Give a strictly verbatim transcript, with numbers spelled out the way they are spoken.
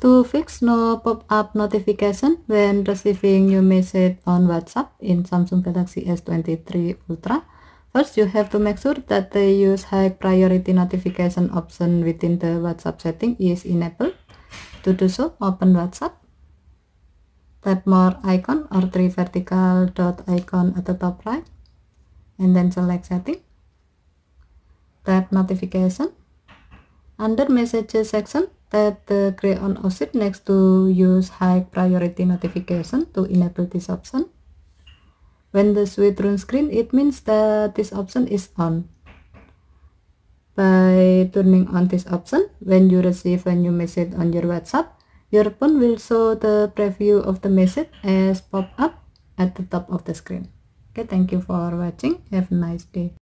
To fix no pop-up notification when receiving new message on WhatsApp in Samsung Galaxy S twenty-three Ultra, first you have to make sure that the use high priority notification option within the WhatsApp setting is enabled. To do so, open WhatsApp, tap more icon or three vertical dot icon at the top right, and then select setting, tap notification. Under messages section, tap the gray on option next to use high priority notification to enable this option. When the switch runs green, it means that this option is on. By turning on this option, when you receive a new message on your WhatsApp, your phone will show the preview of the message as pop-up at the top of the screen. Okay, thank you for watching. Have a nice day.